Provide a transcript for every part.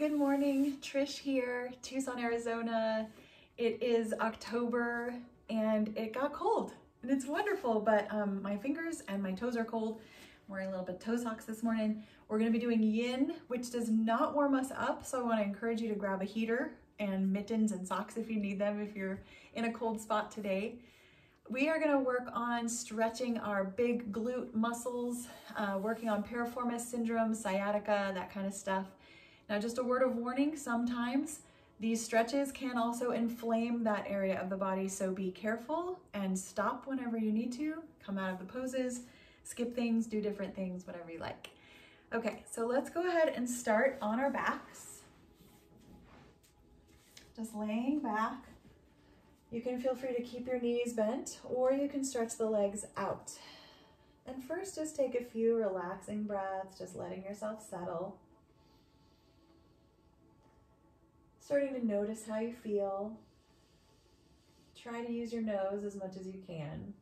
Good morning, Trish here, Tucson, Arizona. It is October and it got cold and it's wonderful, but my fingers and my toes are cold. I'm wearing a little bit of toe socks this morning. We're gonna be doing yin, which does not warm us up. So I wanna encourage you to grab a heater and mittens and socks if you need them, if you're in a cold spot today. We are gonna work on stretching our big glute muscles, working on piriformis syndrome, sciatica, that kind of stuff. Now, just a word of warning, sometimes these stretches can also inflame that area of the body, so be careful and stop whenever you need to, come out of the poses, skip things, do different things, whatever you like. Okay, so let's go ahead and start on our backs. Just laying back. You can feel free to keep your knees bent or you can stretch the legs out. And first, just take a few relaxing breaths, just letting yourself settle. Starting to notice how you feel. Try to use your nose as much as you can.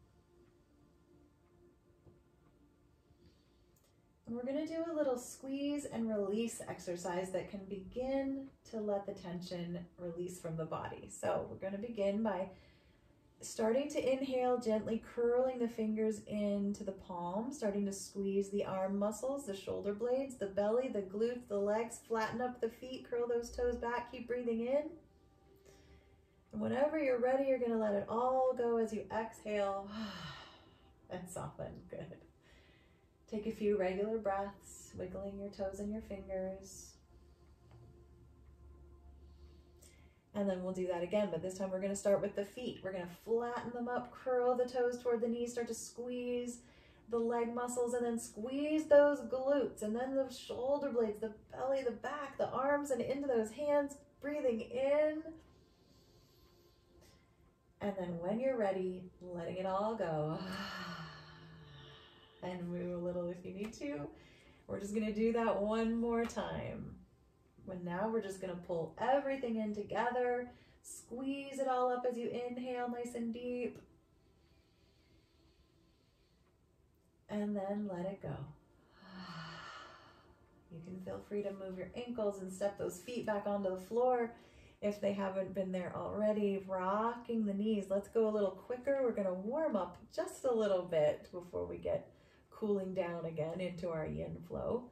And we're going to do a little squeeze and release exercise that can begin to let the tension release from the body. So we're going to begin by starting to inhale, gently curling the fingers into the palm, starting to squeeze the arm muscles, the shoulder blades, the belly, the glutes, the legs, flatten up the feet, curl those toes back, keep breathing in. And whenever you're ready, you're gonna let it all go as you exhale and soften, good. Take a few regular breaths, wiggling your toes and your fingers. And then we'll do that again, but this time we're gonna start with the feet. We're gonna flatten them up, curl the toes toward the knees, start to squeeze the leg muscles and then squeeze those glutes and then the shoulder blades, the belly, the back, the arms and into those hands, breathing in. And then when you're ready, letting it all go. And move a little if you need to. We're just gonna do that one more time. And now we're just gonna pull everything in together, squeeze it all up as you inhale nice and deep. And then let it go. You can feel free to move your ankles and step those feet back onto the floor if they haven't been there already. Rocking the knees. Let's go a little quicker. We're gonna warm up just a little bit before we get cooling down again into our yin flow.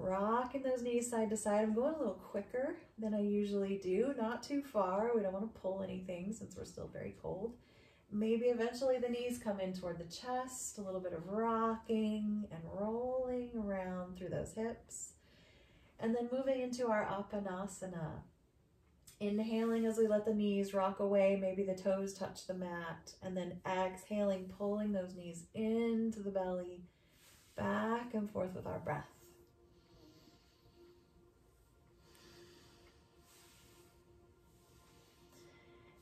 Rocking those knees side to side. I'm going a little quicker than I usually do, not too far. We don't want to pull anything since we're still very cold. Maybe eventually the knees come in toward the chest, a little bit of rocking and rolling around through those hips. And then moving into our apanasana. Inhaling as we let the knees rock away, maybe the toes touch the mat, and then exhaling, pulling those knees into the belly, back and forth with our breath.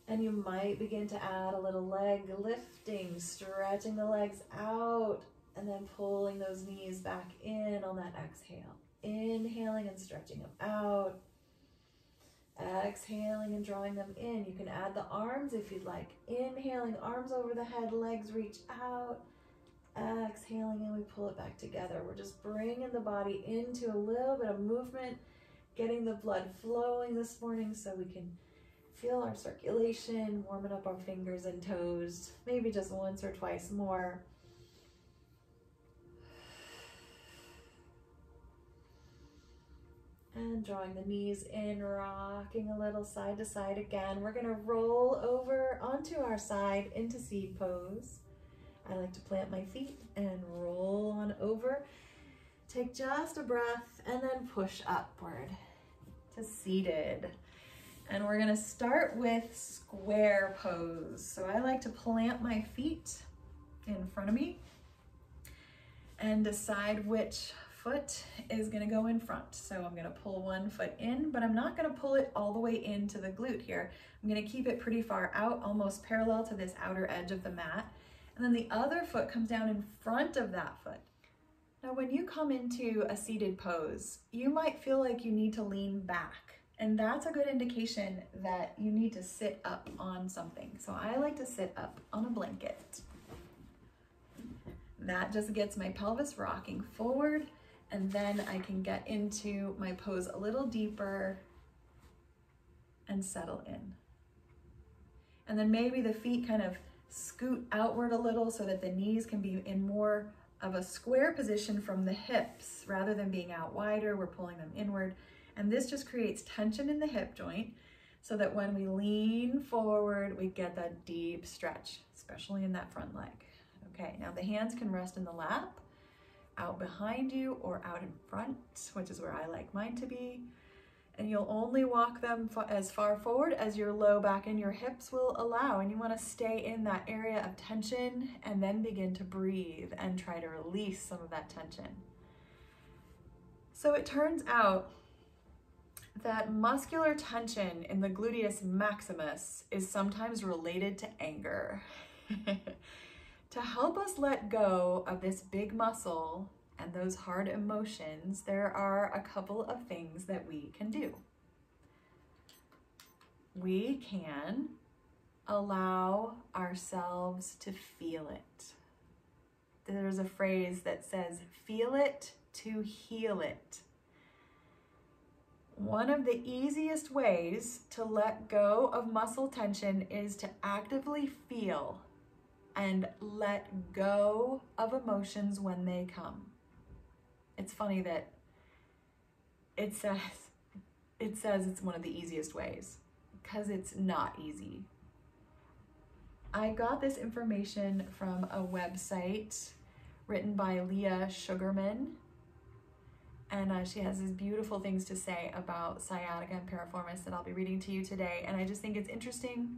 And you might begin to add a little leg lifting, stretching the legs out, and then pulling those knees back in on that exhale. Inhaling and stretching them out. Exhaling and drawing them in. You can add the arms if you'd like. Inhaling, arms over the head, legs reach out. Exhaling, and we pull it back together. We're just bringing the body into a little bit of movement, getting the blood flowing this morning so we can feel our circulation, warming up our fingers and toes, maybe just once or twice more. And drawing the knees in, rocking a little side to side again. We're gonna roll over onto our side into seed pose. I like to plant my feet and roll on over. Take just a breath and then push upward to seated. And we're gonna start with square pose. So I like to plant my feet in front of me and decide which foot is gonna go in front. So I'm gonna pull one foot in, but I'm not gonna pull it all the way into the glute here. I'm gonna keep it pretty far out, almost parallel to this outer edge of the mat. And then the other foot comes down in front of that foot. Now, when you come into a seated pose, you might feel like you need to lean back. And that's a good indication that you need to sit up on something. So I like to sit up on a blanket. That just gets my pelvis rocking forward and then I can get into my pose a little deeper and settle in. And then maybe the feet kind of scoot outward a little so that the knees can be in more of a square position from the hips. Rather than being out wider, we're pulling them inward. And this just creates tension in the hip joint so that when we lean forward, we get that deep stretch, especially in that front leg. Okay, now the hands can rest in the lap, out behind you or out in front, which is where I like mine to be. And you'll only walk them as far forward as your low back and your hips will allow. And you want to stay in that area of tension and then begin to breathe and try to release some of that tension. So it turns out that muscular tension in the gluteus maximus is sometimes related to anger. To help us let go of this big muscle and those hard emotions, there are a couple of things that we can do. We can allow ourselves to feel it. There's a phrase that says, feel it to heal it. One of the easiest ways to let go of muscle tension is to actively feel and let go of emotions when they come. It's funny that it says it's one of the easiest ways, because it's not easy. I got this information from a website written by Leah Sugerman, and she has these beautiful things to say about sciatica and piriformis that I'll be reading to you today, and I just think it's interesting,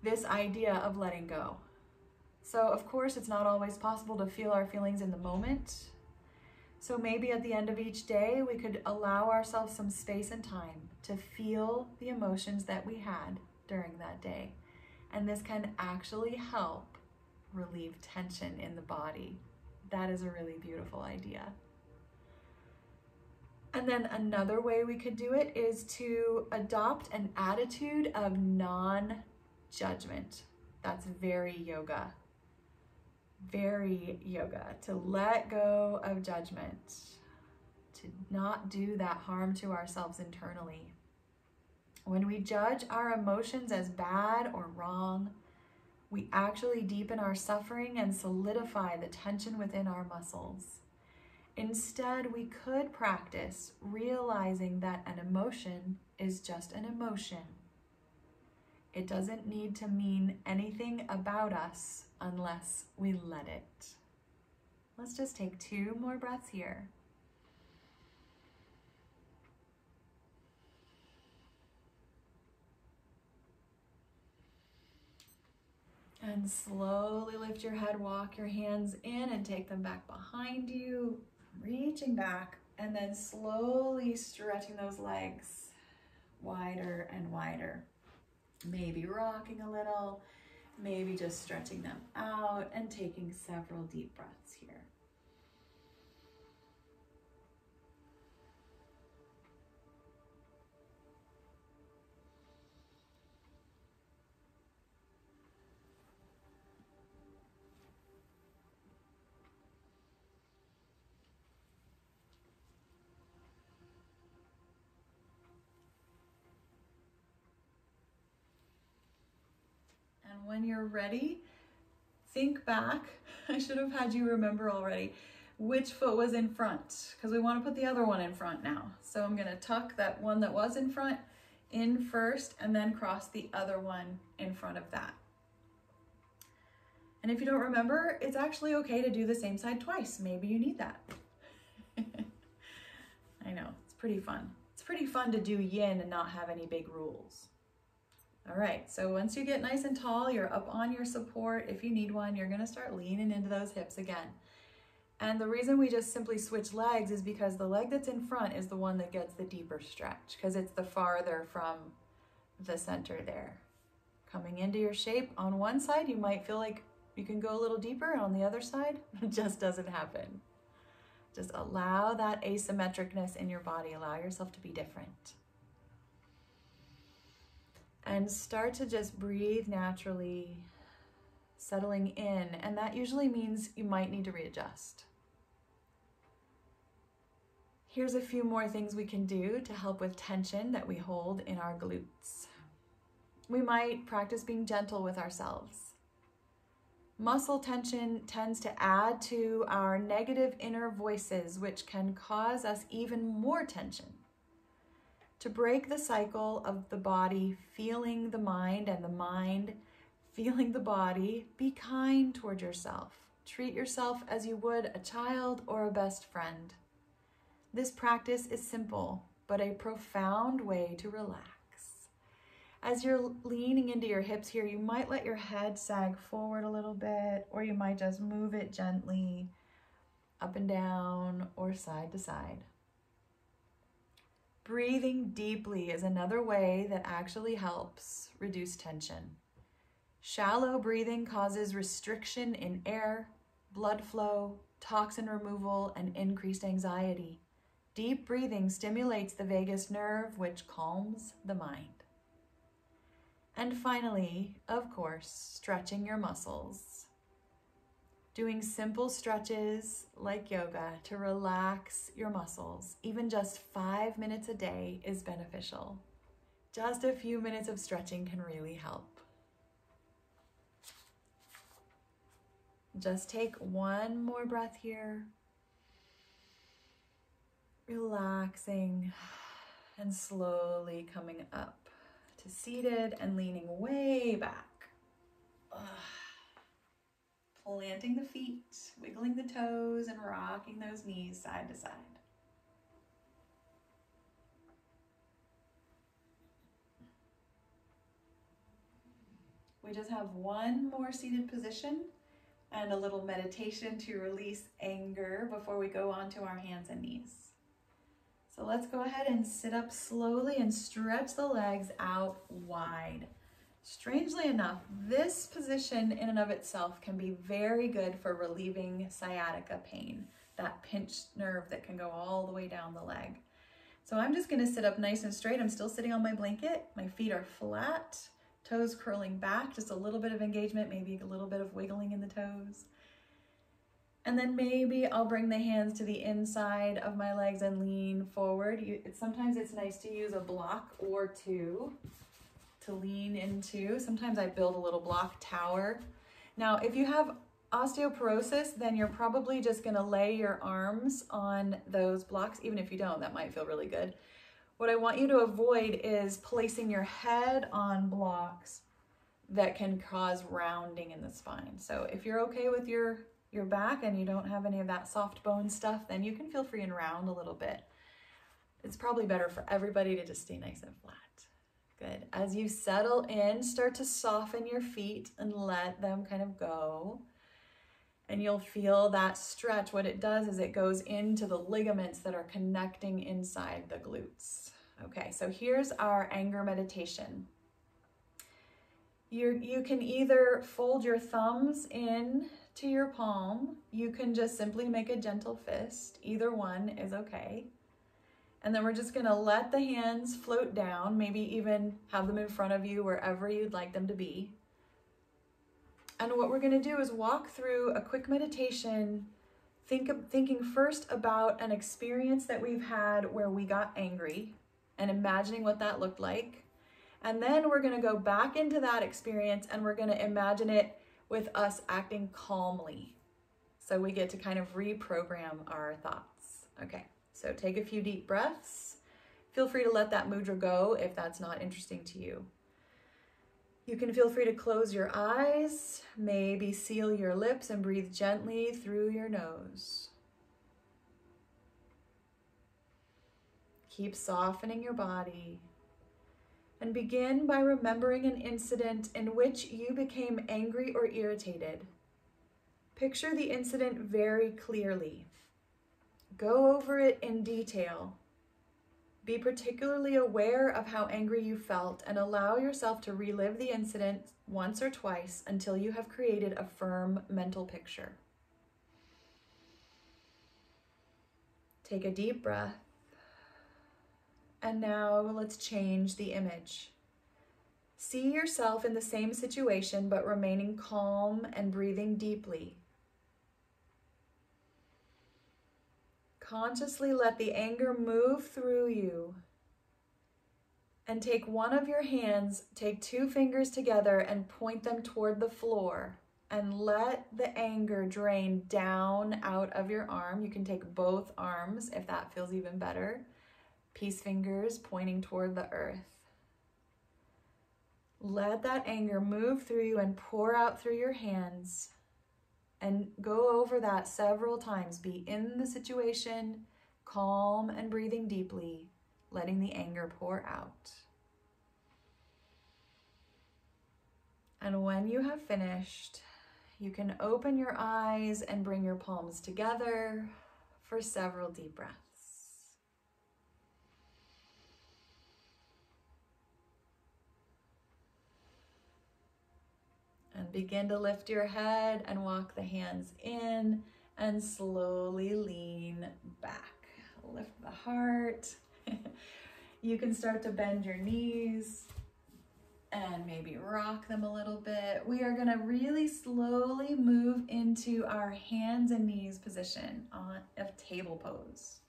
this idea of letting go. So of course, it's not always possible to feel our feelings in the moment. So maybe at the end of each day, we could allow ourselves some space and time to feel the emotions that we had during that day. And this can actually help relieve tension in the body. That is a really beautiful idea. And then another way we could do it is to adopt an attitude of non-judgment. That's very yoga, to let go of judgment, to not do that harm to ourselves internally. When we judge our emotions as bad or wrong, we actually deepen our suffering and solidify the tension within our muscles. Instead, we could practice realizing that an emotion is just an emotion. It doesn't need to mean anything about us unless we let it. Let's just take two more breaths here. And slowly lift your head, walk your hands in and take them back behind you, reaching back and then slowly stretching those legs wider and wider. Maybe rocking a little, maybe just stretching them out and taking several deep breaths here. When you're ready, think back. I should have had you remember already which foot was in front, because we want to put the other one in front now. So I'm going to tuck that one that was in front in first and then cross the other one in front of that. And if you don't remember, it's actually okay to do the same side twice. Maybe you need that. I know, it's pretty fun. It's pretty fun to do yin and not have any big rules. All right, so once you get nice and tall, you're up on your support. If you need one, you're gonna start leaning into those hips again. And the reason we just simply switch legs is because the leg that's in front is the one that gets the deeper stretch, because it's the farther from the center there. Coming into your shape on one side, you might feel like you can go a little deeper, and on the other side, it just doesn't happen. Just allow that asymmetricness in your body. Allow yourself to be different. And start to just breathe naturally, settling in. And that usually means you might need to readjust. Here's a few more things we can do to help with tension that we hold in our glutes. We might practice being gentle with ourselves. Muscle tension tends to add to our negative inner voices, which can cause us even more tension. To break the cycle of the body feeling the mind and the mind feeling the body, be kind toward yourself. Treat yourself as you would a child or a best friend. This practice is simple, but a profound way to relax. As you're leaning into your hips here, you might let your head sag forward a little bit, or you might just move it gently up and down or side to side. Breathing deeply is another way that actually helps reduce tension. Shallow breathing causes restriction in air, blood flow, toxin removal, and increased anxiety. Deep breathing stimulates the vagus nerve, which calms the mind. And finally, of course, stretching your muscles. Doing simple stretches like yoga to relax your muscles, even just 5 minutes a day, is beneficial. Just a few minutes of stretching can really help. Just take one more breath here. Relaxing and slowly coming up to seated and leaning way back. Ugh. Planting the feet, wiggling the toes, and rocking those knees side to side. We just have one more seated position and a little meditation to release anger before we go on to our hands and knees. So let's go ahead and sit up slowly and stretch the legs out wide. Strangely enough, this position in and of itself can be very good for relieving sciatica pain, that pinched nerve that can go all the way down the leg. So I'm just going to sit up nice and straight. I'm still sitting on my blanket. My feet are flat, toes curling back, just a little bit of engagement, maybe a little bit of wiggling in the toes. And then maybe I'll bring the hands to the inside of my legs and lean forward. Sometimes it's nice to use a block or two to lean into. Sometimes I build a little block tower. Now, if you have osteoporosis, then you're probably just going to lay your arms on those blocks. Even if you don't, that might feel really good. What I want you to avoid is placing your head on blocks that can cause rounding in the spine. So if you're okay with your back and you don't have any of that soft bone stuff, then you can feel free and round a little bit. It's probably better for everybody to just stay nice and flat. Good. As you settle in, start to soften your feet and let them kind of go. And you'll feel that stretch. What it does is it goes into the ligaments that are connecting inside the glutes. Okay, so here's our anger meditation. You can either fold your thumbs in to your palm. You can just simply make a gentle fist. Either one is okay. And then we're just going to let the hands float down, maybe even have them in front of you wherever you'd like them to be. And what we're going to do is walk through a quick meditation, thinking first about an experience that we've had where we got angry and imagining what that looked like. And then we're going to go back into that experience and we're going to imagine it with us acting calmly. So we get to kind of reprogram our thoughts. Okay. So take a few deep breaths. Feel free to let that mudra go if that's not interesting to you. You can feel free to close your eyes, maybe seal your lips and breathe gently through your nose. Keep softening your body and begin by remembering an incident in which you became angry or irritated. Picture the incident very clearly. Go over it in detail. Be particularly aware of how angry you felt and allow yourself to relive the incident once or twice until you have created a firm mental picture. Take a deep breath. And now let's change the image. See yourself in the same situation but remaining calm and breathing deeply. Consciously let the anger move through you. And take one of your hands, take two fingers together and point them toward the floor. And let the anger drain down out of your arm. You can take both arms if that feels even better. Peace fingers pointing toward the earth. Let that anger move through you and pour out through your hands. And go over that several times. Be in the situation, calm and breathing deeply, letting the anger pour out. And when you have finished, you can open your eyes and bring your palms together for several deep breaths. And begin to lift your head and walk the hands in and slowly lean back. Lift the heart. You can start to bend your knees and maybe rock them a little bit. We are gonna really slowly move into our hands and knees position of table pose.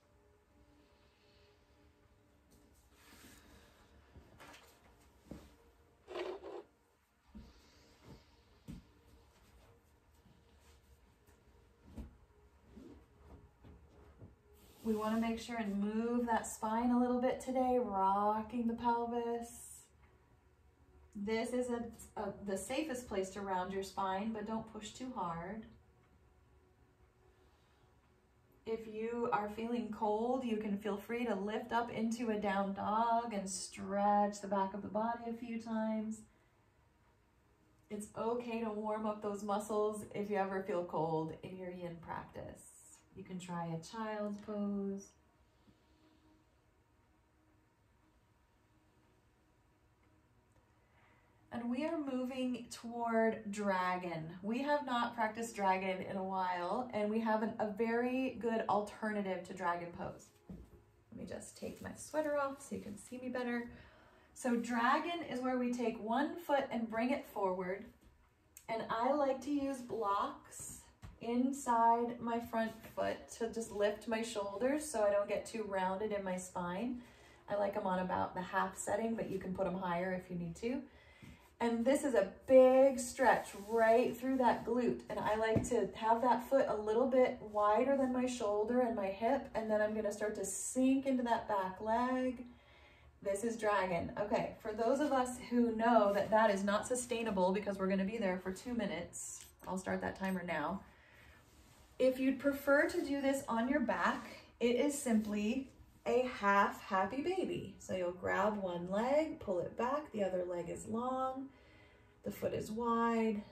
We wanna make sure and move that spine a little bit today, rocking the pelvis. This is the safest place to round your spine, but don't push too hard. If you are feeling cold, you can feel free to lift up into a down dog and stretch the back of the body a few times. It's okay to warm up those muscles if you ever feel cold in your yin practice. You can try a child's pose. And we are moving toward dragon. We have not practiced dragon in a while, and we have a very good alternative to dragon pose. Let me just take my sweater off so you can see me better. So dragon is where we take one foot and bring it forward. And I like to use blocks inside my front foot to just lift my shoulders so I don't get too rounded in my spine. I like them on about the half setting, but you can put them higher if you need to. And this is a big stretch right through that glute. And I like to have that foot a little bit wider than my shoulder and my hip. And then I'm gonna start to sink into that back leg. This is dragon. Okay, for those of us who know that that is not sustainable because we're gonna be there for 2 minutes, I'll start that timer now. If you'd prefer to do this on your back, it is simply a half happy baby. So you'll grab one leg, pull it back, the other leg is long, the foot is wide.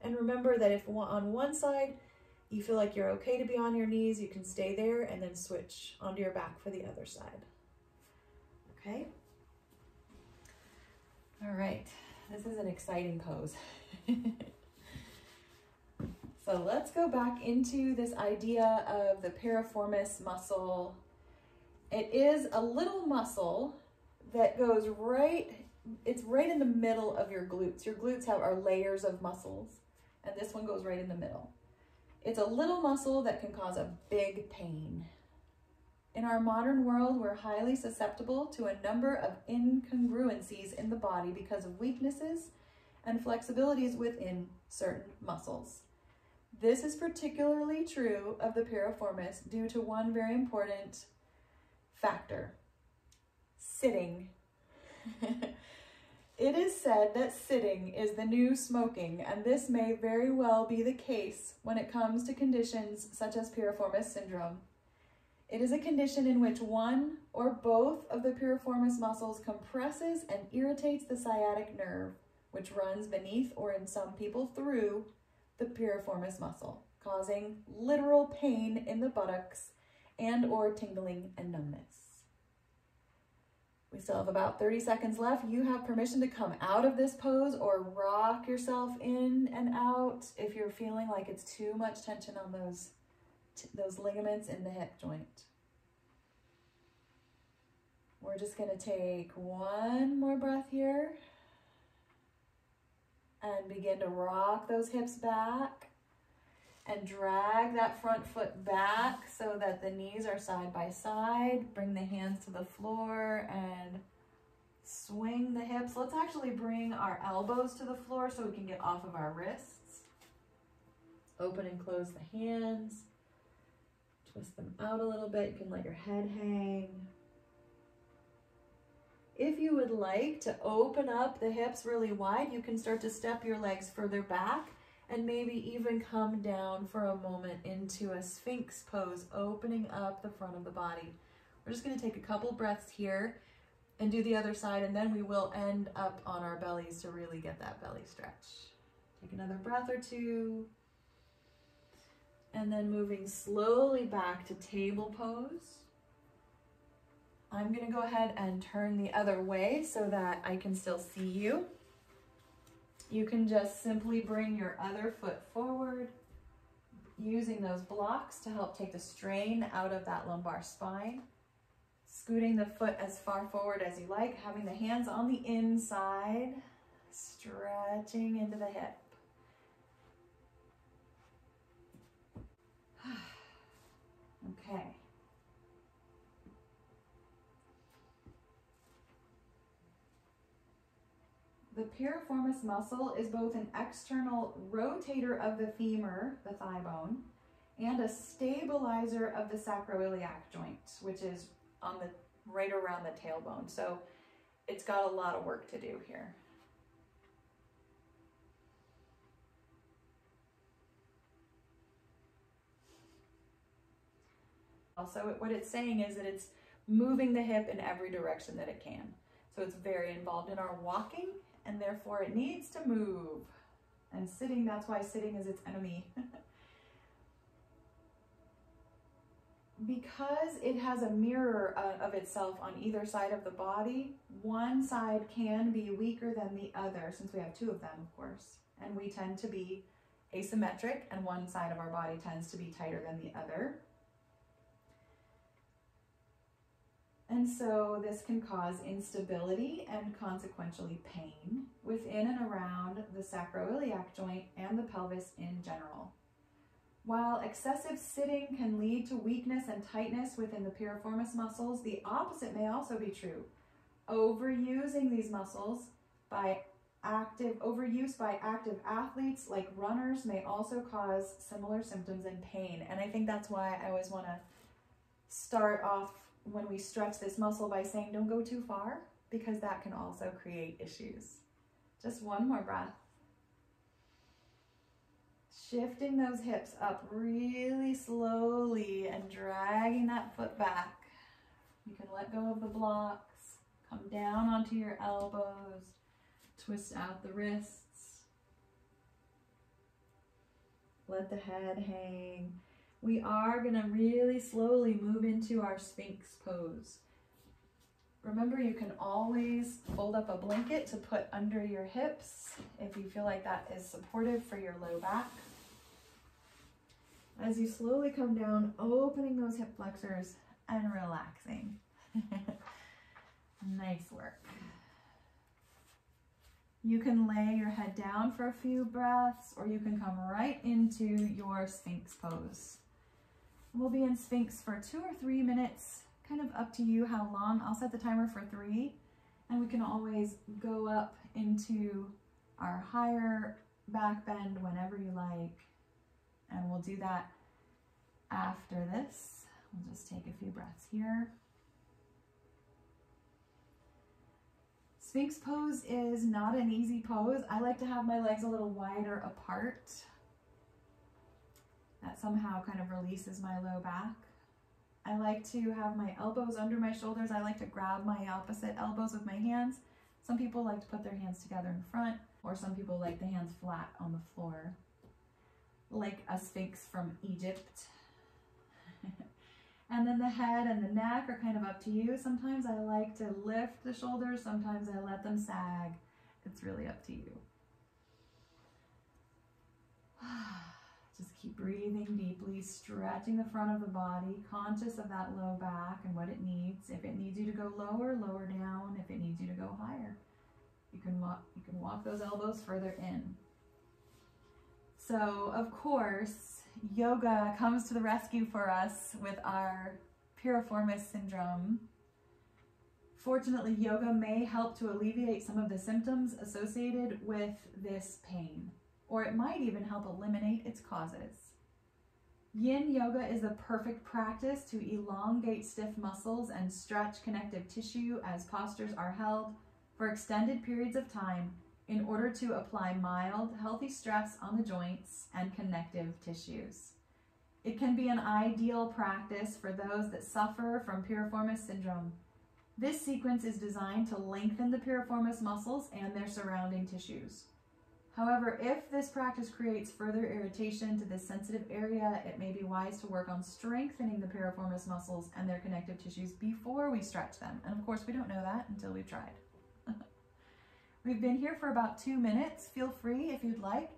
And remember that if on one side you feel like you're okay to be on your knees, you can stay there and then switch onto your back for the other side. Okay? All right, this is an exciting pose. So let's go back into this idea of the piriformis muscle. It is a little muscle that goes right, it's right in the middle of your glutes. Your glutes are layers of muscles, and this one goes right in the middle. It's a little muscle that can cause a big pain. In our modern world, we're highly susceptible to a number of incongruencies in the body because of weaknesses and flexibilities within certain muscles. This is particularly true of the piriformis due to one very important factor, sitting. It is said that sitting is the new smoking, and this may very well be the case when it comes to conditions such as piriformis syndrome. It is a condition in which one or both of the piriformis muscles compresses and irritates the sciatic nerve, which runs beneath or in some people through the piriformis muscle, causing literal pain in the buttocks and or tingling and numbness. We still have about 30 seconds left. You have permission to come out of this pose or rock yourself in and out if you're feeling like it's too much tension on those ligaments in the hip joint. We're just gonna take one more breath here and begin to rock those hips back. and drag that front foot back so that the knees are side by side. Bring the hands to the floor and swing the hips. Let's actually bring our elbows to the floor so we can get off of our wrists. Open and close the hands. Twist them out a little bit. You can let your head hang. If you would like to open up the hips really wide, you can start to step your legs further back and maybe even come down for a moment into a sphinx pose, opening up the front of the body. We're just going to take a couple breaths here and do the other side, and then we will end up on our bellies to really get that belly stretch. Take another breath or two. And then moving slowly back to table pose. I'm going to go ahead and turn the other way so that I can still see you. You can just simply bring your other foot forward, using those blocks to help take the strain out of that lumbar spine. Scooting the foot as far forward as you like, having the hands on the inside, stretching into the hip. Okay. The piriformis muscle is both an external rotator of the femur, the thigh bone, and a stabilizer of the sacroiliac joint, which is on the right around the tailbone. So it's got a lot of work to do here. Also, what it's saying is that it's moving the hip in every direction that it can. So it's very involved in our walking, and therefore it needs to move. And sitting, that's why sitting is its enemy. Because it has a mirror of itself on either side of the body, one side can be weaker than the other, since we have two of them, of course. And we tend to be asymmetric, and one side of our body tends to be tighter than the other. And so this can cause instability and consequentially pain within and around the sacroiliac joint and the pelvis in general. While excessive sitting can lead to weakness and tightness within the piriformis muscles, the opposite may also be true. Overusing these muscles by active athletes like runners may also cause similar symptoms and pain. And I think that's why I always want to start off when we stretch this muscle by saying don't go too far, because that can also create issues. Just one more breath. Shifting those hips up really slowly and dragging that foot back. You can let go of the blocks, come down onto your elbows, twist out the wrists. Let the head hang. We are going to really slowly move into our sphinx pose. Remember, you can always fold up a blanket to put under your hips if you feel like that is supportive for your low back. As you slowly come down, opening those hip flexors and relaxing. Nice work. You can lay your head down for a few breaths, or you can come right into your sphinx pose. We'll be in sphinx for 2 or 3 minutes, kind of up to you how long. I'll set the timer for 3, and we can always go up into our higher back bend whenever you like, and we'll do that after this. We'll just take a few breaths here. Sphinx pose is not an easy pose. I like to have my legs a little wider apart. That somehow kind of releases my low back. I like to have my elbows under my shoulders. I like to grab my opposite elbows with my hands. Some people like to put their hands together in front, or some people like the hands flat on the floor, like a sphinx from Egypt. And then the head and the neck are kind of up to you. Sometimes I like to lift the shoulders. Sometimes I let them sag. It's really up to you. Just keep breathing deeply, stretching the front of the body, conscious of that low back and what it needs. If it needs you to go lower, lower down. If it needs you to go higher, you can walk those elbows further in. So, of course, yoga comes to the rescue for us with our piriformis syndrome. Fortunately, yoga may help to alleviate some of the symptoms associated with this pain, or it might even help eliminate its causes. Yin yoga is the perfect practice to elongate stiff muscles and stretch connective tissue as postures are held for extended periods of time in order to apply mild, healthy stress on the joints and connective tissues. It can be an ideal practice for those that suffer from piriformis syndrome. This sequence is designed to lengthen the piriformis muscles and their surrounding tissues. However, if this practice creates further irritation to this sensitive area, it may be wise to work on strengthening the piriformis muscles and their connective tissues before we stretch them. And of course, we don't know that until we've tried. We've been here for about 2 minutes. Feel free, if you'd like,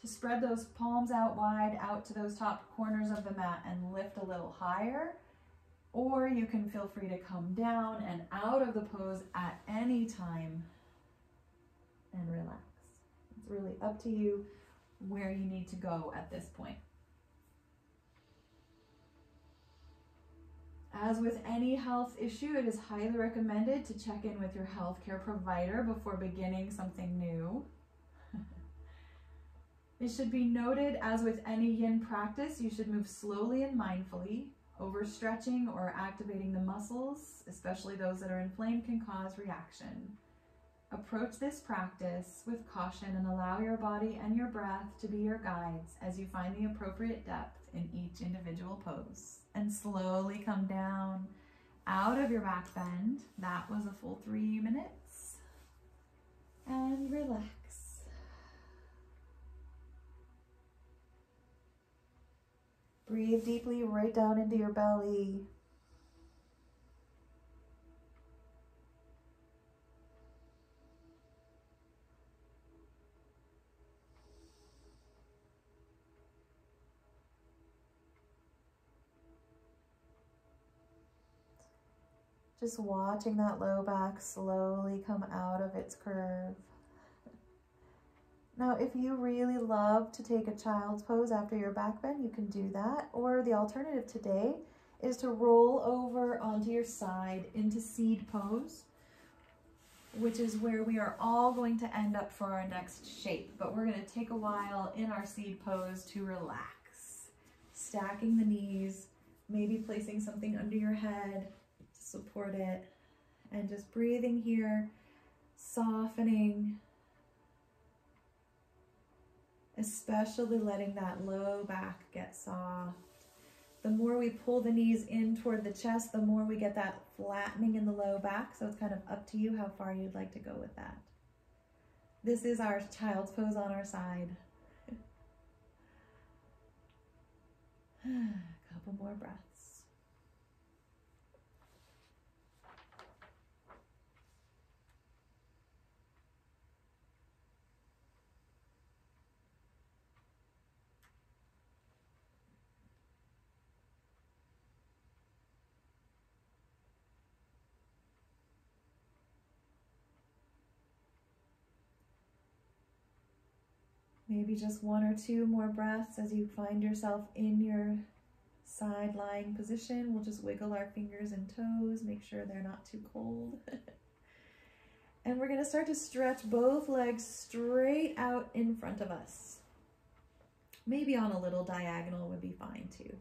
to spread those palms out wide, out to those top corners of the mat and lift a little higher. Or you can feel free to come down and out of the pose at any time and relax. It's really up to you where you need to go at this point. As with any health issue, it is highly recommended to check in with your healthcare provider before beginning something new. It should be noted, as with any yin practice, you should move slowly and mindfully. Overstretching or activating the muscles, especially those that are inflamed, can cause reaction. Approach this practice with caution and allow your body and your breath to be your guides as you find the appropriate depth in each individual pose. And slowly come down out of your back bend. That was a full 3 minutes. And relax. Breathe deeply right down into your belly. Just watching that low back slowly come out of its curve. Now, if you really love to take a child's pose after your back bend, you can do that. Or the alternative today is to roll over onto your side into seed pose, which is where we are all going to end up for our next shape. But we're going to take a while in our seed pose to relax, stacking the knees, maybe placing something under your head, support it, and just breathing here, softening, especially letting that low back get soft. The more we pull the knees in toward the chest, the more we get that flattening in the low back, so it's kind of up to you how far you'd like to go with that. This is our child's pose on our side. A couple more breaths. Maybe just one or two more breaths as you find yourself in your side lying position. We'll just wiggle our fingers and toes, make sure they're not too cold. And we're gonna start to stretch both legs straight out in front of us. Maybe on a little diagonal would be fine too.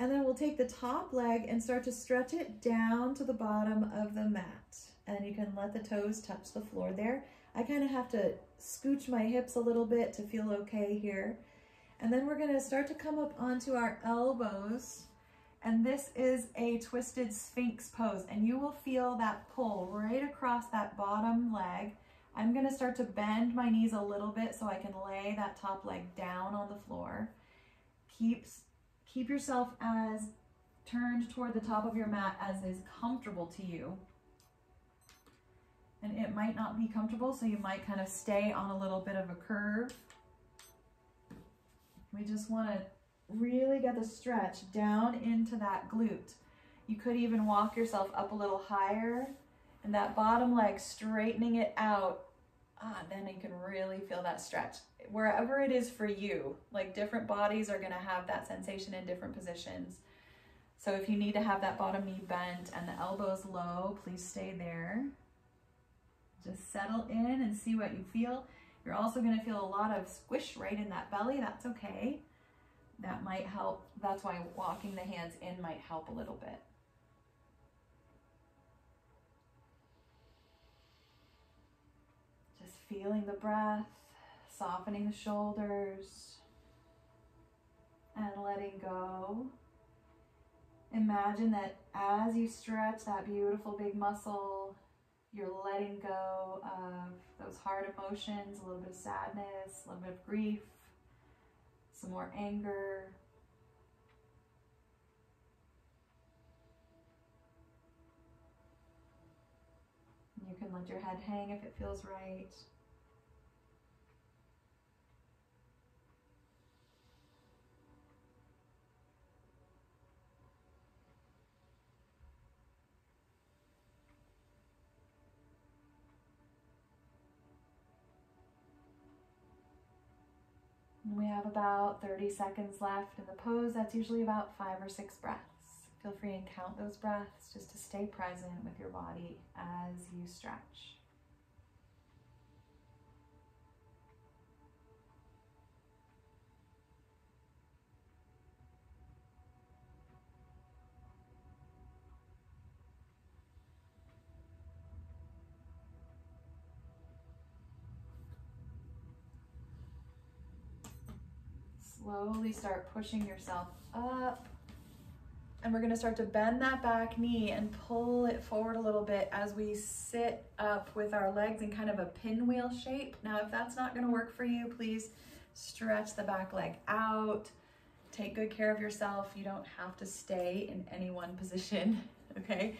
And then we'll take the top leg and start to stretch it down to the bottom of the mat. And you can let the toes touch the floor there. I kind of have to scooch my hips a little bit to feel okay here. And then we're gonna start to come up onto our elbows. And this is a twisted sphinx pose. And you will feel that pull right across that bottom leg. I'm gonna start to bend my knees a little bit so I can lay that top leg down on the floor. Keep yourself as turned toward the top of your mat as is comfortable to you. And it might not be comfortable, so you might kind of stay on a little bit of a curve. We just want to really get the stretch down into that glute. You could even walk yourself up a little higher, and that bottom leg straightening it out then you can really feel that stretch wherever it is for you. Like, different bodies are going to have that sensation in different positions. So if you need to have that bottom knee bent and the elbows low, please stay there. Just settle in and see what you feel. You're also going to feel a lot of squish right in that belly. That's okay. That might help. That's why walking the hands in might help a little bit. Just feeling the breath, softening the shoulders, and letting go. Imagine that as you stretch that beautiful big muscle, you're letting go of those hard emotions, a little bit of sadness, a little bit of grief, some more anger. You can let your head hang if it feels right. We have about 30 seconds left in the pose. That's usually about 5 or 6 breaths. Feel free and count those breaths just to stay present with your body as you stretch. Slowly start pushing yourself up, and we're going to start to bend that back knee and pull it forward a little bit as we sit up with our legs in kind of a pinwheel shape. Now, if that's not going to work for you, please stretch the back leg out. Take good care of yourself. You don't have to stay in any one position, okay?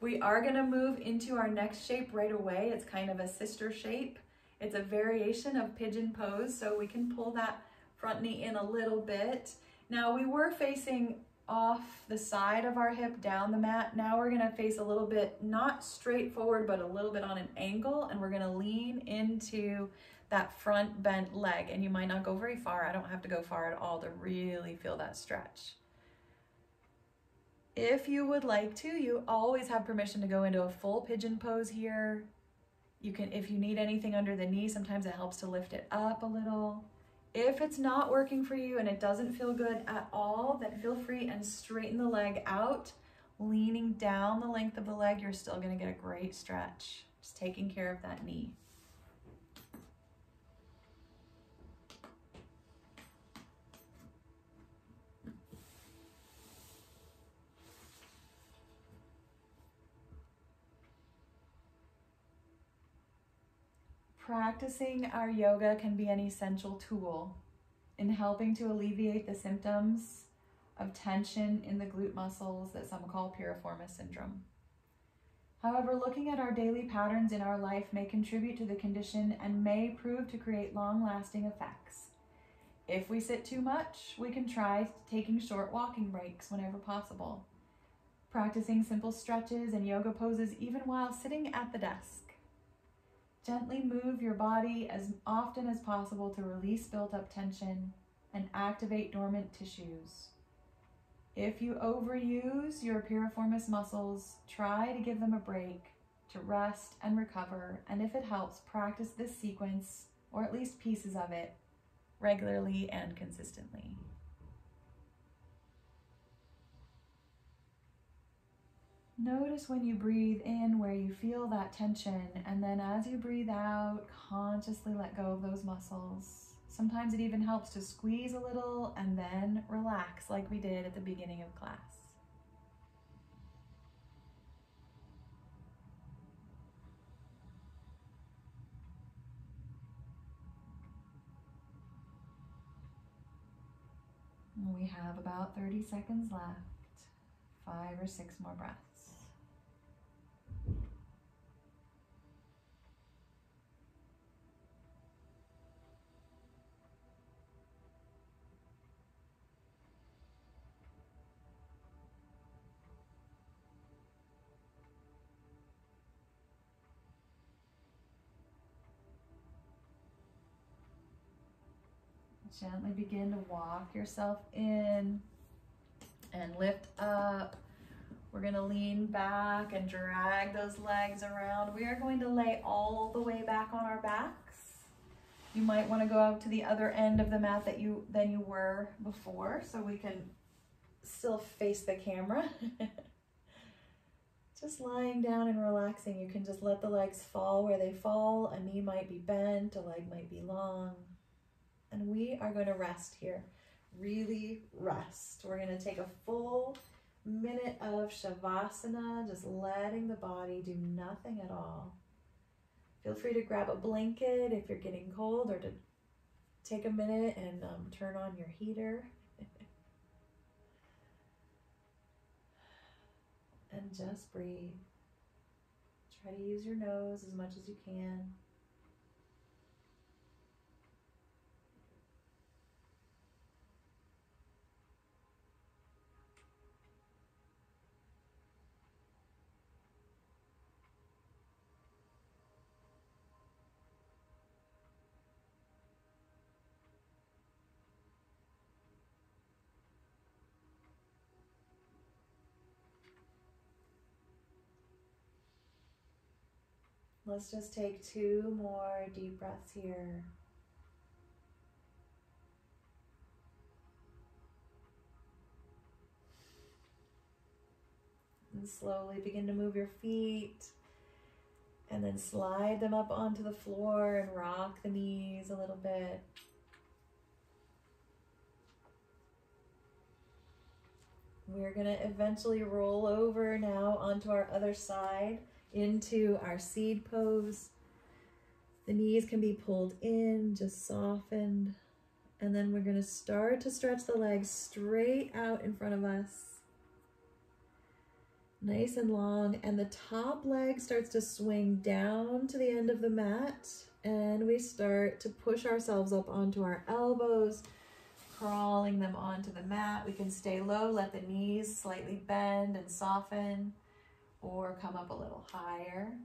We are going to move into our next shape right away. It's kind of a sister shape. It's a variation of pigeon pose, so we can pull that front knee in a little bit. Now, we were facing off the side of our hip down the mat. Now we're gonna face a little bit, not straight forward, but a little bit on an angle, and we're gonna lean into that front bent leg. And you might not go very far. I don't have to go far at all to really feel that stretch. If you would like to, you always have permission to go into a full pigeon pose here. You can, if you need anything under the knee, sometimes it helps to lift it up a little. If it's not working for you and it doesn't feel good at all, then feel free and straighten the leg out. Leaning down the length of the leg, you're still going to get a great stretch. Just taking care of that knee. Practicing our yoga can be an essential tool in helping to alleviate the symptoms of tension in the glute muscles that some call piriformis syndrome. However, looking at our daily patterns in our life may contribute to the condition and may prove to create long-lasting effects. If we sit too much, we can try taking short walking breaks whenever possible, practicing simple stretches and yoga poses even while sitting at the desk. Gently move your body as often as possible to release built-up tension and activate dormant tissues. If you overuse your piriformis muscles, try to give them a break to rest and recover, and if it helps, practice this sequence, or at least pieces of it, regularly and consistently. Notice when you breathe in where you feel that tension, and then as you breathe out, consciously let go of those muscles. Sometimes it even helps to squeeze a little and then relax like we did at the beginning of class. We have about 30 seconds left, 5 or 6 more breaths. Gently begin to walk yourself in and lift up. We're gonna lean back and drag those legs around. We are going to lay all the way back on our backs. You might wanna go out to the other end of the mat than you were before, so we can still face the camera. Just lying down and relaxing. You can just let the legs fall where they fall. A knee might be bent, a leg might be long. And we are gonna rest here. Really rest. We're gonna take a full minute of Shavasana, just letting the body do nothing at all. Feel free to grab a blanket if you're getting cold, or to take a minute and turn on your heater. And just breathe. Try to use your nose as much as you can. Let's just take two more deep breaths here. And slowly begin to move your feet and then slide them up onto the floor and rock the knees a little bit. We're gonna eventually roll over now onto our other side, into our seed pose. The knees can be pulled in, just softened. And then we're gonna start to stretch the legs straight out in front of us. Nice and long. And the top leg starts to swing down to the end of the mat. And we start to push ourselves up onto our elbows, crawling them onto the mat. We can stay low, let the knees slightly bend and soften, or come up a little higher.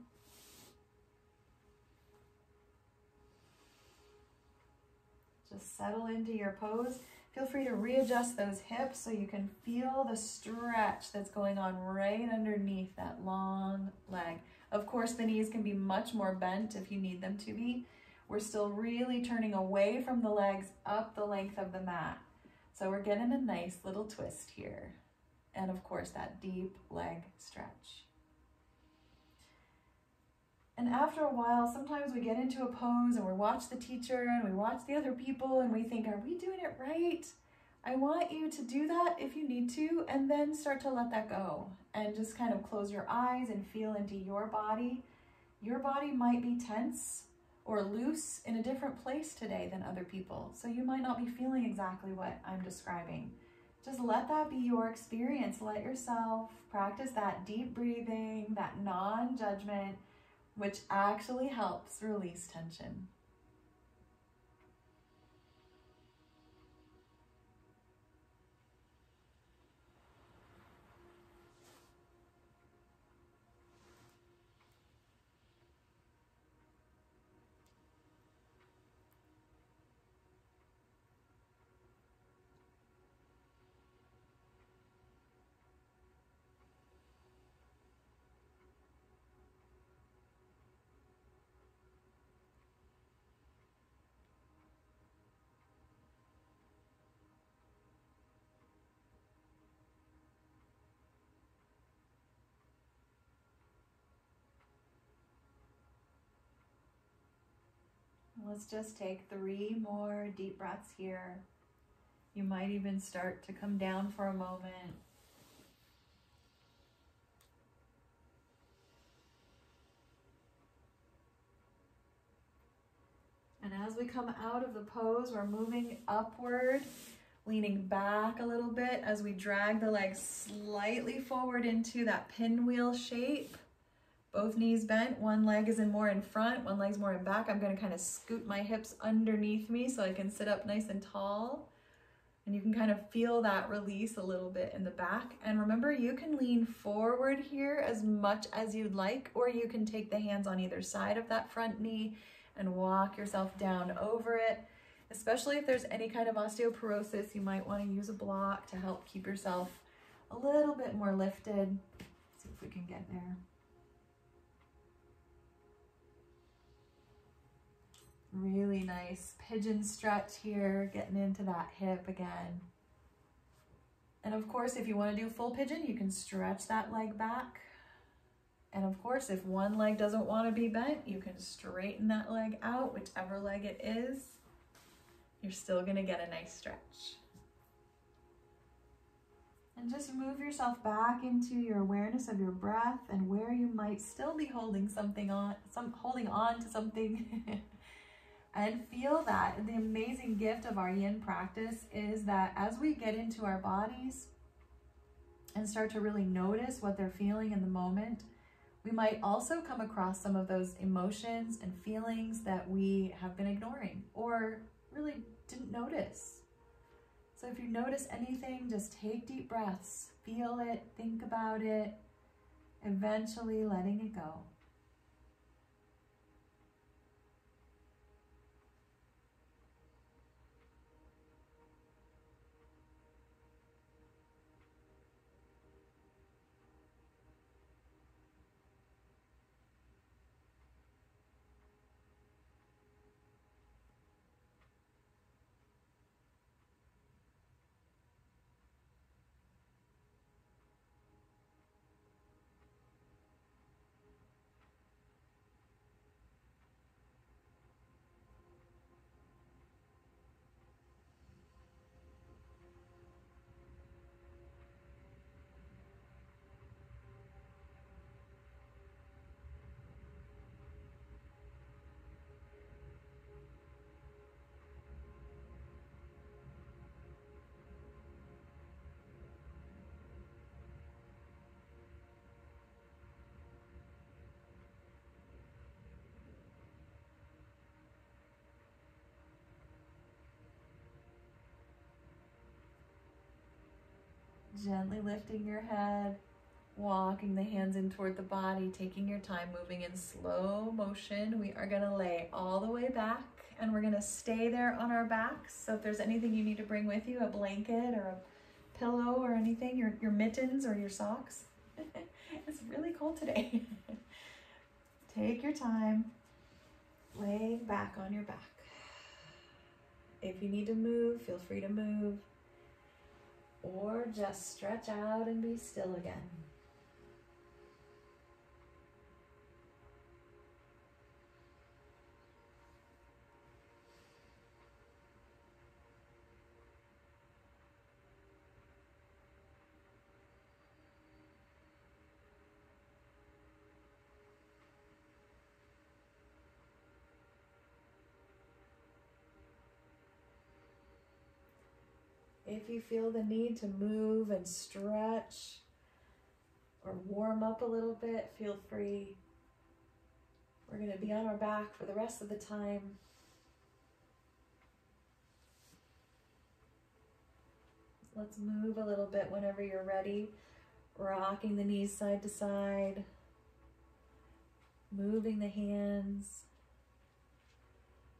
Just settle into your pose. Feel free to readjust those hips so you can feel the stretch that's going on right underneath that long leg. Of course, the knees can be much more bent if you need them to be. We're still really turning away from the legs up the length of the mat. So we're getting a nice little twist here. And of course, that deep leg stretch. And after a while, sometimes we get into a pose and we watch the teacher and we watch the other people and we think, are we doing it right? I want you to do that if you need to, and then start to let that go and just kind of close your eyes and feel into your body. Your body might be tense or loose in a different place today than other people. So you might not be feeling exactly what I'm describing. Just let that be your experience. Let yourself practice that deep breathing, that non-judgment, which actually helps release tension. Let's just take three more deep breaths here. You might even start to come down for a moment. And as we come out of the pose, we're moving upward, leaning back a little bit as we drag the legs slightly forward into that pinwheel shape. Both knees bent, one leg is more in front, one leg's more in back. I'm gonna kind of scoot my hips underneath me so I can sit up nice and tall. And you can kind of feel that release a little bit in the back. And remember, you can lean forward here as much as you'd like, or you can take the hands on either side of that front knee and walk yourself down over it. especially if there's any kind of osteoporosis, you might want to use a block to help keep yourself a little bit more lifted. Let's see if we can get there. Really nice pigeon stretch here, getting into that hip again. And of course, if you want to do full pigeon, you can stretch that leg back. And of course, if one leg doesn't want to be bent, you can straighten that leg out, whichever leg it is. You're still going to get a nice stretch. And just move yourself back into your awareness of your breath and where you might still be holding something on, holding on to something. And feel that. The amazing gift of our yin practice is that as we get into our bodies and start to really notice what they're feeling in the moment, we might also come across some of those emotions and feelings that we have been ignoring or really didn't notice. So if you notice anything, just take deep breaths, feel it, think about it, eventually letting it go. Gently lifting your head, walking the hands in toward the body, taking your time, moving in slow motion. We are gonna lay all the way back and we're gonna stay there on our backs. So if there's anything you need to bring with you, a blanket or a pillow or anything, your mittens or your socks. It's really cold today. Take your time, lay back on your back. If you need to move, feel free to move. Or just stretch out and be still again. If you feel the need to move and stretch or warm up a little bit, feel free. We're going to be on our back for the rest of the time. Let's move a little bit whenever you're ready, rocking the knees side to side, moving the hands.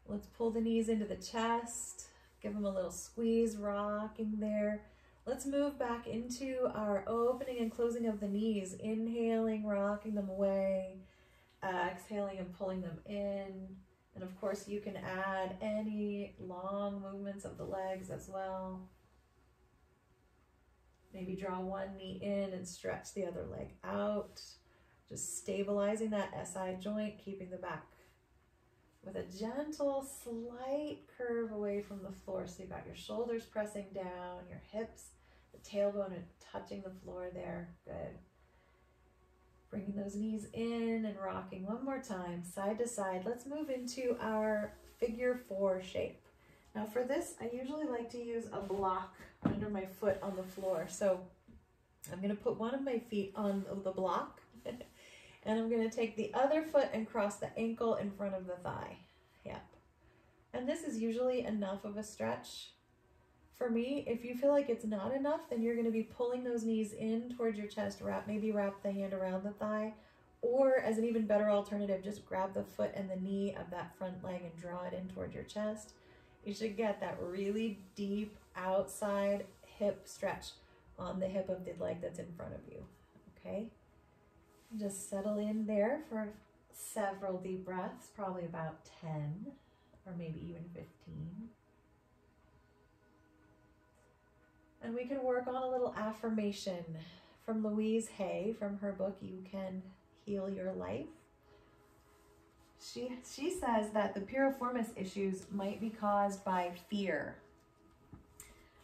Let's pull the knees into the chest. Give them a little squeeze, rocking there. Let's move back into our opening and closing of the knees. Inhaling, rocking them away. Exhaling and pulling them in. And of course, you can add any long movements of the legs as well. Maybe draw one knee in and stretch the other leg out. Just stabilizing that SI joint, keeping the back with a gentle, slight curve away from the floor. So you've got your shoulders pressing down, your hips, the tailbone touching the floor there. Good. Bringing those knees in and rocking one more time, side to side. Let's move into our figure four shape. Now for this, I usually like to use a block under my foot on the floor. So I'm gonna put one of my feet on the block. And I'm going to take the other foot and cross the ankle in front of the thigh. Yep. And this is usually enough of a stretch. For me, if you feel like it's not enough, then you're going to be pulling those knees in towards your chest. Maybe wrap the hand around the thigh. Or as an even better alternative, just grab the foot and the knee of that front leg and draw it in towards your chest. You should get that really deep outside hip stretch on the hip of the leg that's in front of you, okay? Just settle in there for several deep breaths, probably about 10 or maybe even 15. And we can work on a little affirmation from Louise Hay, from her book, You Can Heal Your Life. She says that the piriformis issues might be caused by fear.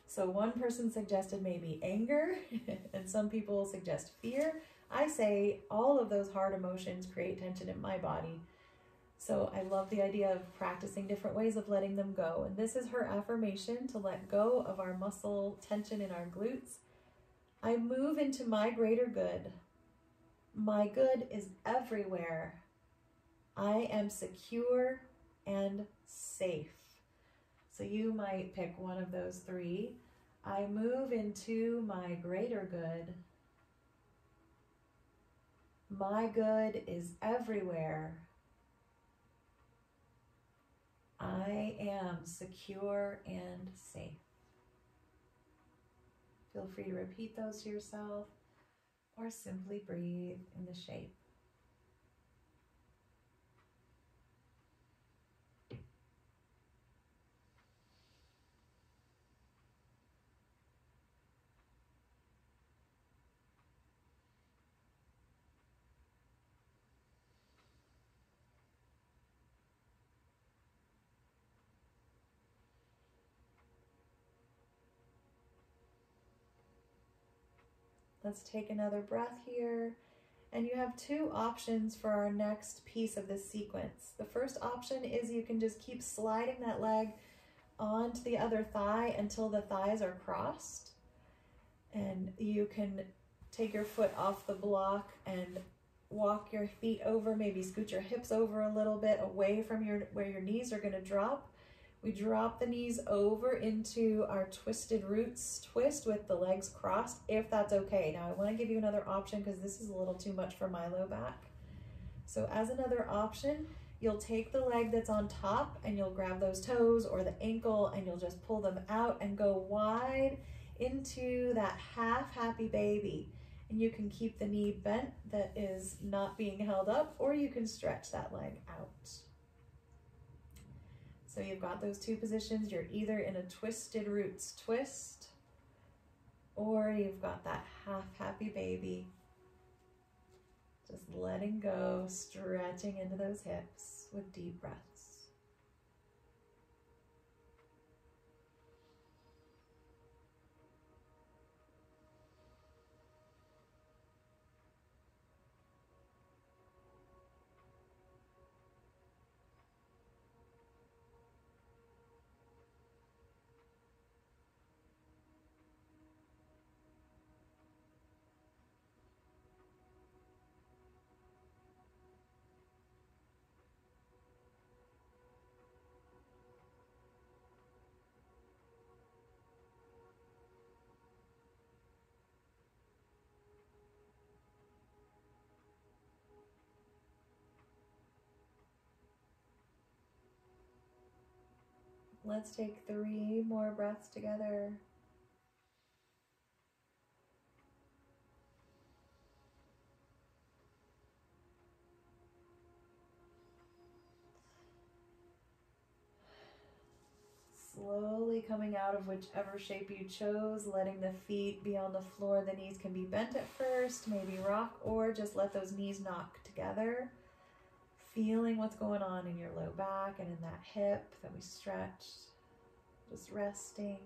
So one person suggested maybe anger, and some people suggest fear. I say all of those hard emotions create tension in my body. So I love the idea of practicing different ways of letting them go. And this is her affirmation to let go of our muscle tension in our glutes. I move into my greater good. My good is everywhere. I am secure and safe. So you might pick one of those three. I move into my greater good. My good is everywhere. I am secure and safe. Feel free to repeat those to yourself or simply breathe in the shape. Let's take another breath here. And you have two options for our next piece of this sequence. The first option is you can just keep sliding that leg onto the other thigh until the thighs are crossed. And you can take your foot off the block and walk your feet over, maybe scoot your hips over a little bit away from where your knees are gonna drop. We drop the knees over into our twisted roots twist with the legs crossed, if that's okay. Now I want to give you another option because this is a little too much for my low back. So as another option, you'll take the leg that's on top and you'll grab those toes or the ankle and you'll just pull them out and go wide into that half happy baby. And you can keep the knee bent that is not being held up, or you can stretch that leg out. So you've got those two positions. You're either in a twisted roots twist, or you've got that half happy baby. Just letting go, stretching into those hips with deep breaths. Let's take three more breaths together. Slowly coming out of whichever shape you chose, letting the feet be on the floor. The knees can be bent at first, maybe rock, or just let those knees knock together. Feeling what's going on in your low back and in that hip that we stretched, just resting.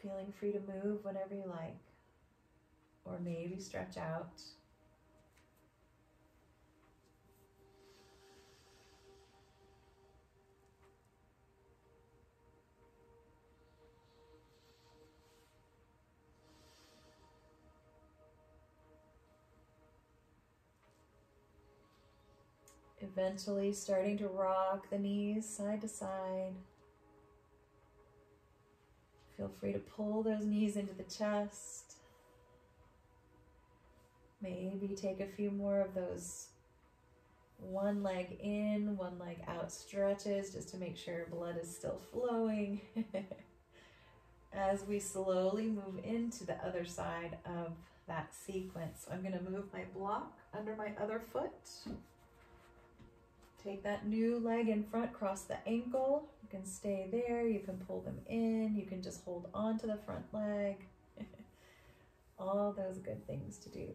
Feeling free to move whenever you like, or maybe stretch out. Eventually starting to rock the knees side to side. Feel free to pull those knees into the chest. Maybe take a few more of those One leg in, one leg out stretches, just to make sure blood is still flowing. As we slowly move into the other side of that sequence. So I'm going to move my block under my other foot. Take that new leg in front, cross the ankle. You can stay there, you can pull them in, you can just hold on to the front leg. All those good things to do.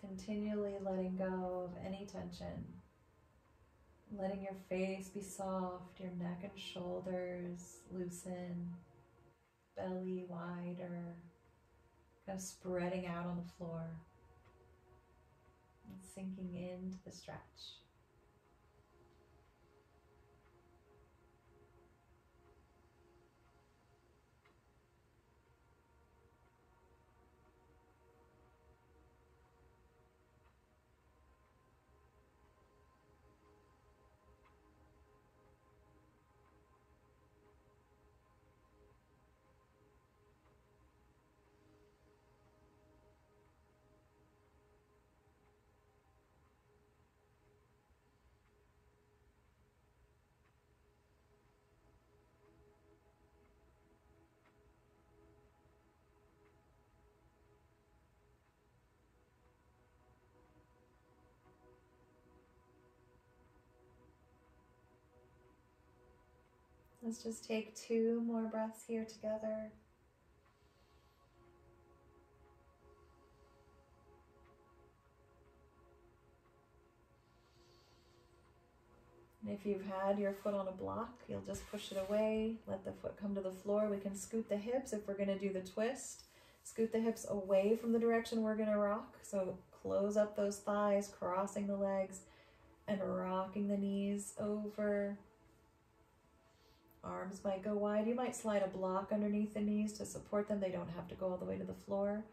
Continually letting go of any tension, letting your face be soft, your neck and shoulders loosen, belly wider, kind of spreading out on the floor and sinking into the stretch. Let's just take two more breaths here together. And if you've had your foot on a block, you'll just push it away. Let the foot come to the floor. We can scoot the hips if we're going to do the twist. Scoot the hips away from the direction we're going to rock. So close up those thighs, crossing the legs and rocking the knees over. Arms might go wide. You might slide a block underneath the knees to support them. They don't have to go all the way to the floor.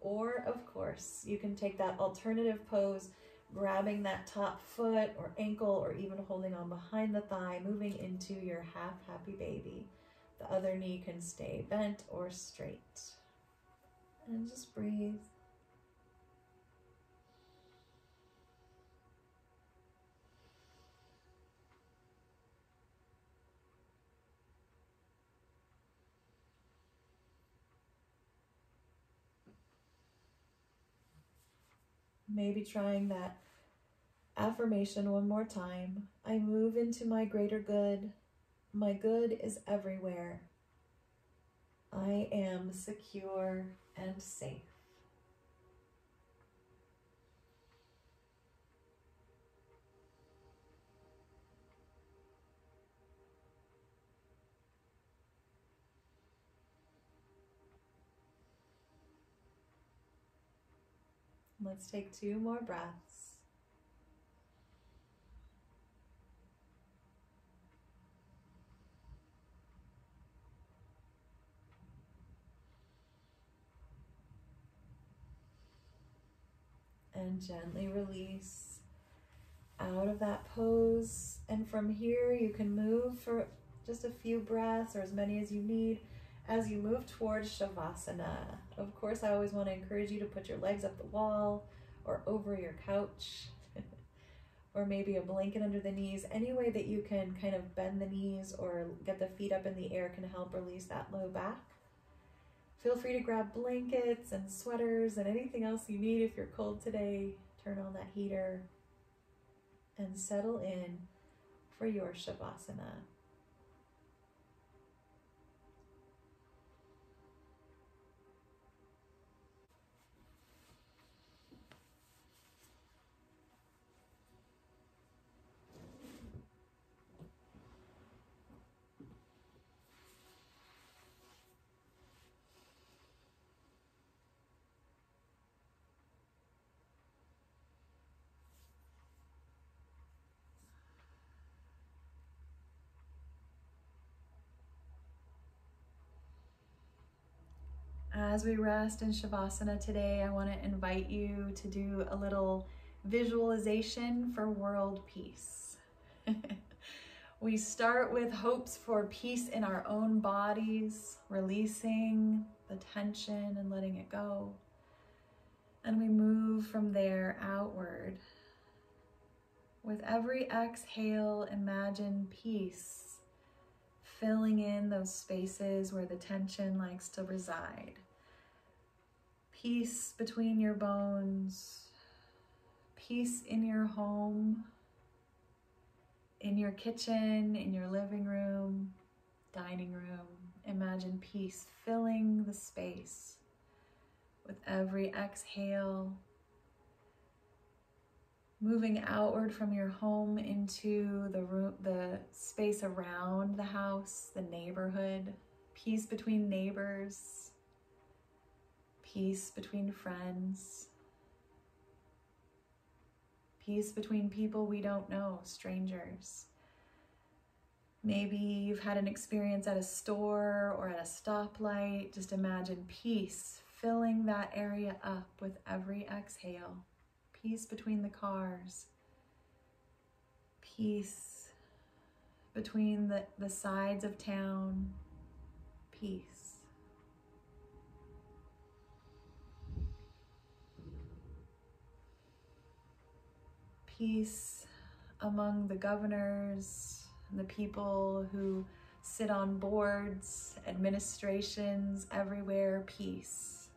Or, of course, you can take that alternative pose, grabbing that top foot or ankle or even holding on behind the thigh, moving into your half happy baby. The other knee can stay bent or straight. And just breathe. Maybe trying that affirmation one more time. I move into my greater good. My good is everywhere. I am secure and safe. Let's take two more breaths. And gently release out of that pose. And from here, you can move for just a few breaths or as many as you need. As you move towards Shavasana, of course, I always want to encourage you to put your legs up the wall or over your couch or maybe a blanket under the knees. Any way that you can kind of bend the knees or get the feet up in the air can help release that low back. Feel free to grab blankets and sweaters and anything else you need if you're cold today. Turn on that heater and settle in for your Shavasana. As we rest in Shavasana today, I want to invite you to do a little visualization for world peace. We start with hopes for peace in our own bodies, releasing the tension and letting it go. And we move from there outward. With every exhale, imagine peace filling in those spaces where the tension likes to reside. Peace between your bones, peace in your home, in your kitchen, in your living room, dining room. Imagine peace filling the space. With every exhale, moving outward from your home into the room, the space around the house, the neighborhood, peace between neighbors, peace between friends, peace between people we don't know, strangers. Maybe you've had an experience at a store or at a stoplight. Just imagine peace filling that area up with every exhale. Peace between the cars. Peace between the sides of town. Peace. Peace among the governors and the people who sit on boards, administrations, everywhere, peace.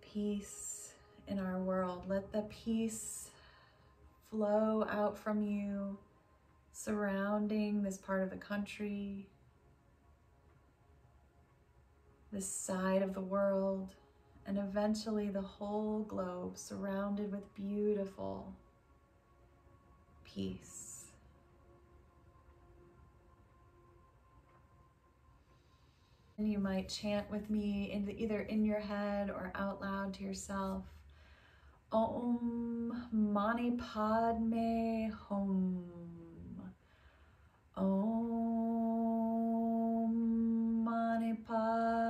Peace in our world. Let the peace flow out from you, surrounding this part of the country, this side of the world, and eventually the whole globe, surrounded with beautiful peace. And you might chant with me, either in your head or out loud to yourself. Om Mani Padme Hum. Om Mani Padme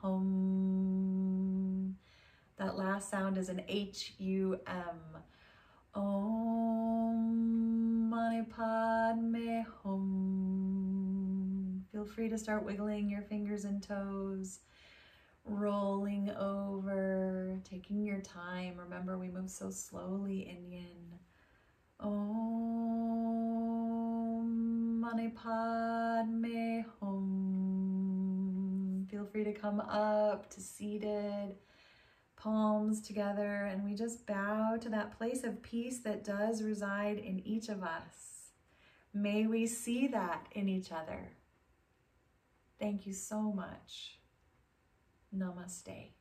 Hum. That last sound is an H-U-M. Om Mani Padme Hum. Feel free to start wiggling your fingers and toes, rolling over, taking your time. Remember, we move so slowly in Yin. Om Mani Padme Hum. Feel free to come up to seated. Palms together, and we just bow to that place of peace that does reside in each of us. May we see that in each other. Thank you so much. Namaste.